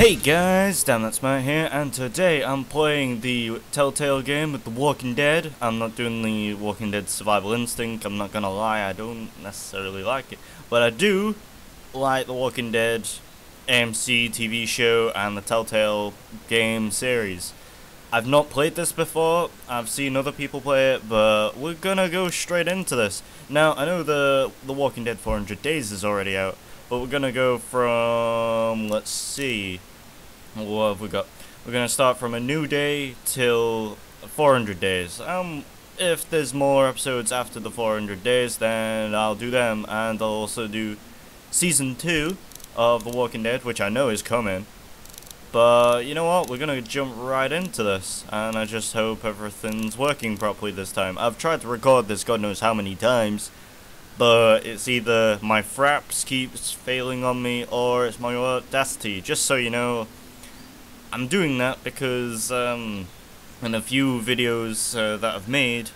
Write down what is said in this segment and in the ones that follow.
Hey guys, damnthatsmatt here, and today I'm playing the Telltale game with The Walking Dead. I'm not doing the Walking Dead Survival Instinct, I'm not gonna lie, I don't necessarily like it. But I do like The Walking Dead AMC TV show and the Telltale game series. I've not played this before, I've seen other people play it, but we're gonna go straight into this. Now, I know the Walking Dead 400 Days is already out, but we're gonna go from, let's see, what have we got? We're gonna start from a new day till 400 days. If there's more episodes after the 400 days, then I'll do them, and I'll also do season 2 of The Walking Dead, which I know is coming. But you know what? We're gonna jump right into this, and I just hope everything's working properly this time. I've tried to record this God knows how many times, but it's either my fraps keeps failing on me or it's my Audacity. Just so you know, I'm doing that because in a few videos that I've made,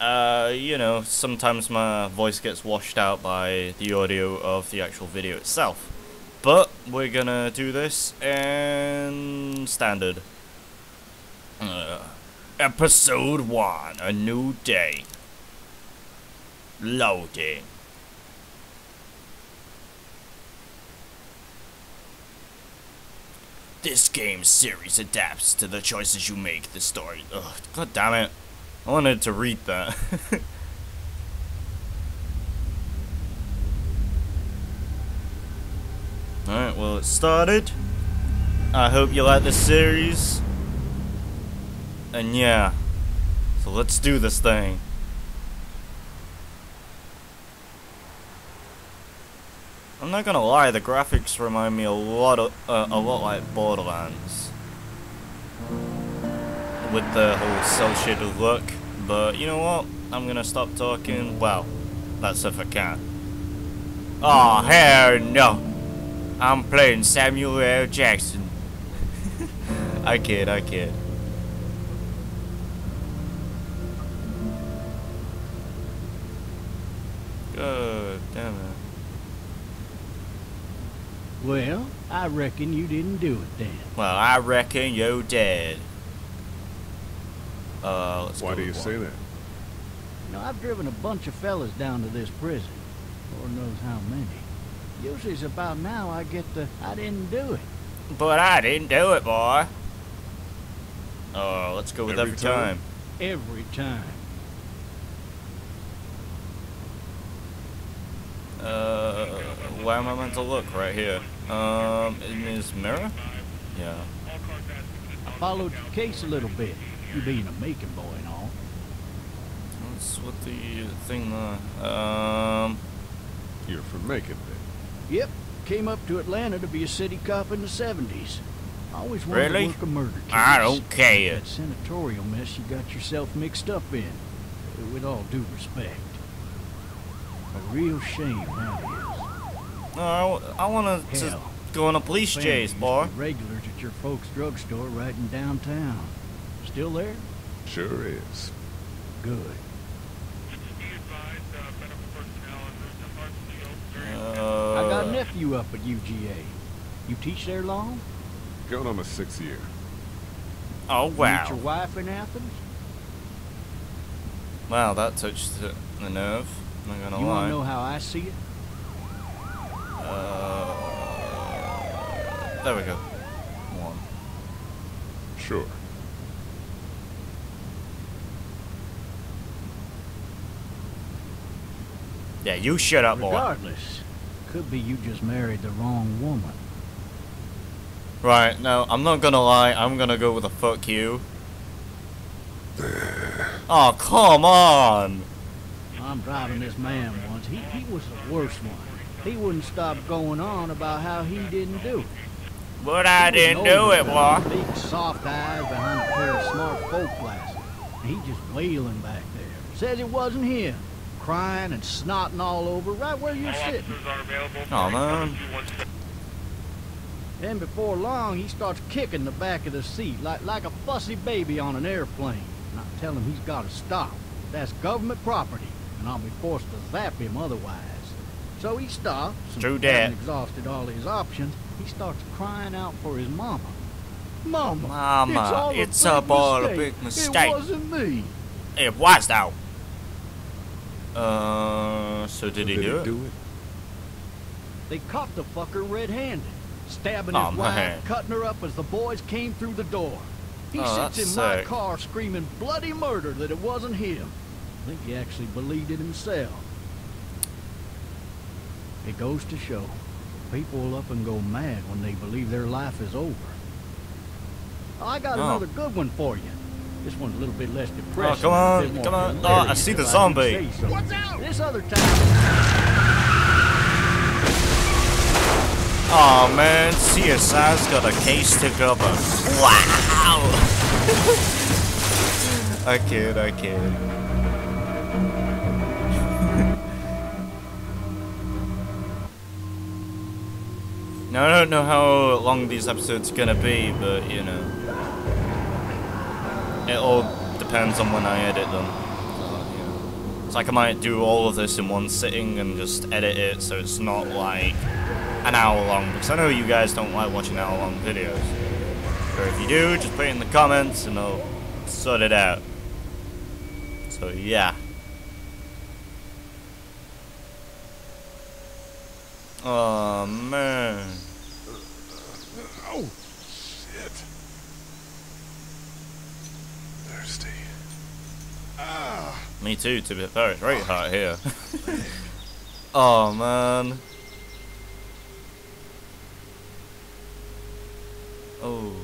you know, sometimes my voice gets washed out by the audio of the actual video itself. But we're gonna do this in standard. Episode 1, A New Day. Loading. This game series adapts to the choices you make. The story. Ugh, god damn it! I wanted to read that. All right. Well, it started. I hope you like this series. And yeah, so let's do this thing. I'm not gonna lie, the graphics remind me a lot like Borderlands, with the whole cel-shaded look. But you know what? I'm gonna stop talking. Well, that's if I can. Oh hell no! I'm playing Samuel L. Jackson. I kid, I kid. God damn it. Well, I reckon you didn't do it then. Well, I reckon you're dead. Let's go. Why do you say that? You know, I've driven a bunch of fellas down to this prison. Lord knows how many. Usually it's about now I get the, I didn't do it. But I didn't do it, boy. Oh, let's go with every time. Every time. Why am I meant to look right here? In his mirror? Yeah. I followed your case a little bit, you being a Macon boy and all. That's what the thing there. You're from Macon then? Yep. Came up to Atlanta to be a city cop in the 70s. I always wanted to work a murder case. I don't care. That senatorial mess you got yourself mixed up in. With all due respect. A real shame now. No, I want to go on a police chase, boy. Regulars at your folks' drugstore right in downtown. Still there? Sure is. Good. I got a nephew up at UGA. You teach there long? Going on my 6th year. Oh wow. Meet your wife in Athens? Wow, that touched the nerve. I'm not gonna lie. You wanna know how I see it? There we go. One. Sure. Yeah, you shut up, boy. Regardless, could be you just married the wrong woman. Right, no, I'm not gonna lie, I'm gonna go with a fuck you. Oh, come on! I'm driving this man once. He was the worst one. He wouldn't stop going on about how he didn't do it. But I didn't do it, boy. Big soft eyes behind a pair of smart folk glasses. He just wailing back there. Says it wasn't him. Crying and snotting all over right where you're sitting. Oh man. Then before long he starts kicking the back of the seat like a fussy baby on an airplane. And I tell him he's gotta stop. That's government property, and I'll be forced to zap him otherwise. So he stops. True dad. Exhausted all his options, he starts crying out for his mama. Mama, mama, it's a ball, a big mistake. It wasn't me. It was though. So did he do it? They caught the fucker red-handed, stabbing his wife, cutting her up as the boys came through the door. He sits in my car screaming bloody murder that it wasn't him. I think he actually believed it himself. It goes to show, people will up and go mad when they believe their life is over. I got another good one for you. This one's a little bit less depressing. Oh, come on, come on. Oh, I see the zombie. What's out? This other time. Oh, man. CSI's got a case to cover. Wow. I kid, I kid. Now, I don't know how long these episodes are gonna be, but, you know, it all depends on when I edit them. Yeah. It's like I might do all of this in one sitting and just edit it so it's not, like, an hour long, because I know you guys don't like watching hour-long videos. Or if you do, just put it in the comments and I'll sort it out. So, yeah. Oh, man. Oh, shit. Thirsty. Ah. Me too, to be fair. It's very hot here. Oh, man. Oh,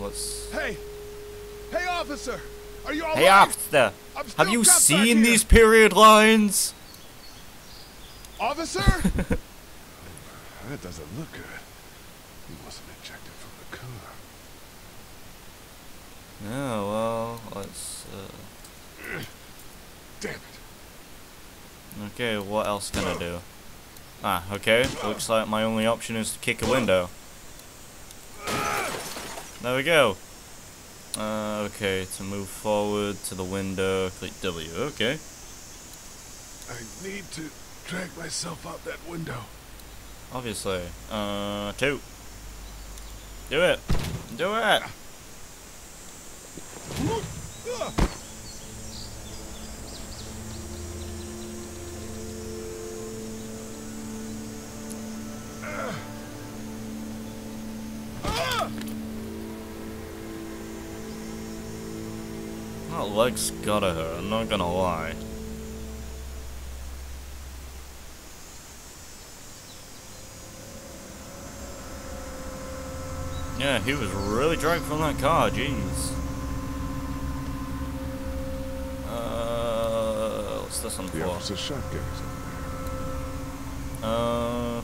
let's... Hey! Hey, officer! Are you all right? Hey, officer! Have you seen these period lines? Officer? That doesn't look good. He wasn't ejected from the car. Yeah, well, let's, damn it. Okay, what else can I do? Ah, okay. Looks like my only option is to kick a window. There we go. Okay, to move forward to the window, click W. Okay. I need to drag myself out that window. Obviously. Two. Do it. Do it. My legs gotta hurt, I'm not gonna lie. Yeah, he was really dragged from that car, jeez. What's this on the floor? Officer's shotgun is over there.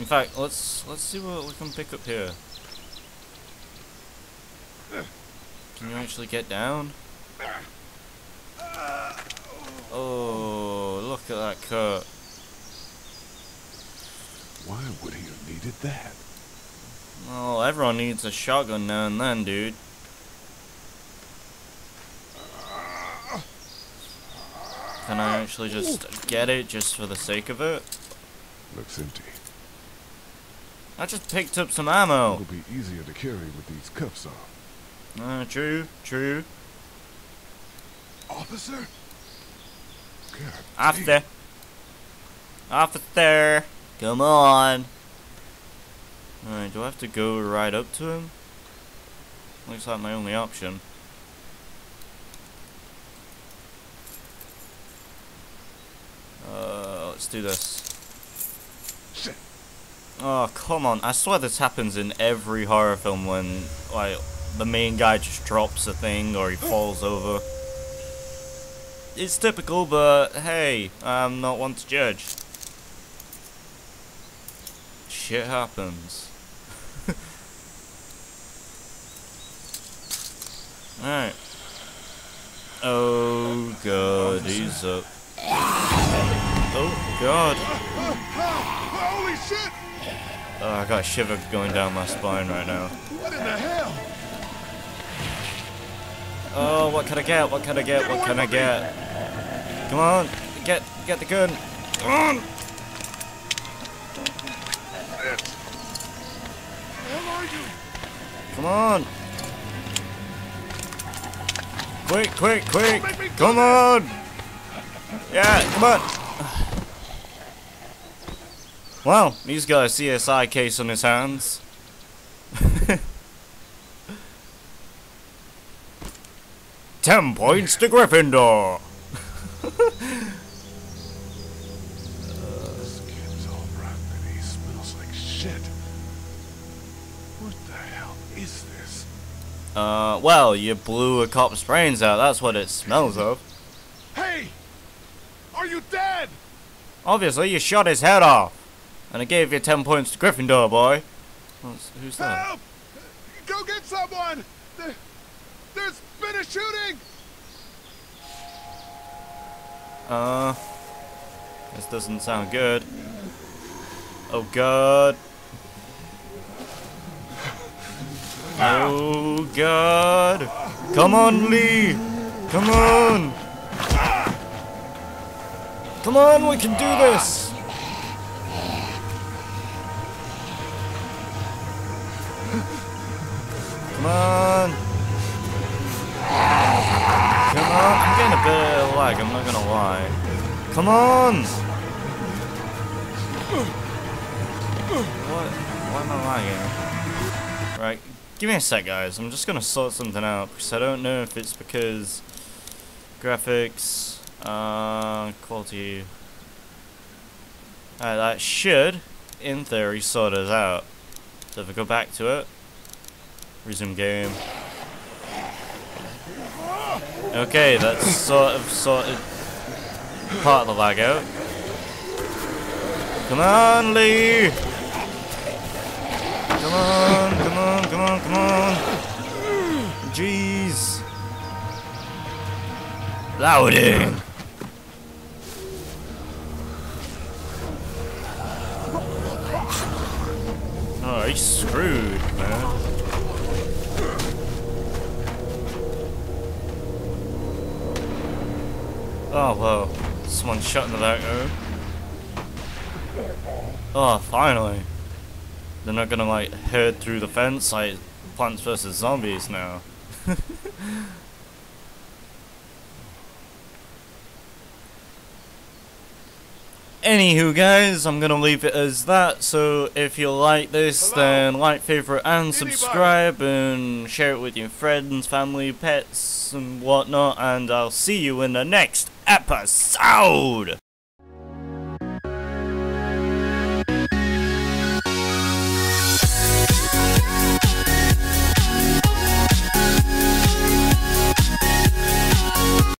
In fact, let's see what we can pick up here. Can you actually get down? Oh, look at that cut. Why would he have needed that? Well, everyone needs a shotgun now and then, dude. Can I actually just get it just for the sake of it? Looks empty. I just picked up some ammo. It'll be easier to carry with these cuffs on. True, true. Officer? Officer. Officer. Come on. Alright, do I have to go right up to him? Looks like my only option. Let's do this. Shit. Oh, come on. I swear this happens in every horror film when, like, the main guy just drops a thing or he falls over. It's typical, but hey, I'm not one to judge. Shit happens. Alright. Oh god, he's up. Oh god. Holy shit! Oh, I got a shiver going down my spine right now. What in the hell? Oh, what can I get? What can I get? What can I get? Come on, get the gun. Come on! Where are you? Come on! Quick, quick, quick! Come on! Yeah, come on! Wow, he's got a CSI case on his hands. £10 to Gryffindor! Well, you blew a cop's brains out. That's what it smells of. Hey! Are you dead? Obviously, you shot his head off. And I gave you 10 points to Gryffindor, boy. Who's that? Help! Go get someone! There's been a shooting! This doesn't sound good. Oh, God. Oh, God. Come on, Lee. Come on. Come on, we can do this. Come on. Come on. I'm getting a bit of lag, I'm not gonna lie. Come on. What? Why am I lagging? Right. Give me a sec, guys, I'm just gonna sort something out, because I don't know if it's because graphics, quality. Alright, that should, in theory, sort us out. So if I go back to it, resume game. Okay, that's sorted part of the lag out. Come on, Lee! Come on, come on, come on, come on. Jeez. Louding. Oh, he's screwed, man. Oh, whoa. Someone shot in the back room. Oh, finally. They're not gonna like herd through the fence like Plants versus Zombies now. Anywho, guys, I'm gonna leave it as that. So if you like this, then like, favorite, and subscribe, and share it with your friends, family, pets, and whatnot. And I'll see you in the next episode.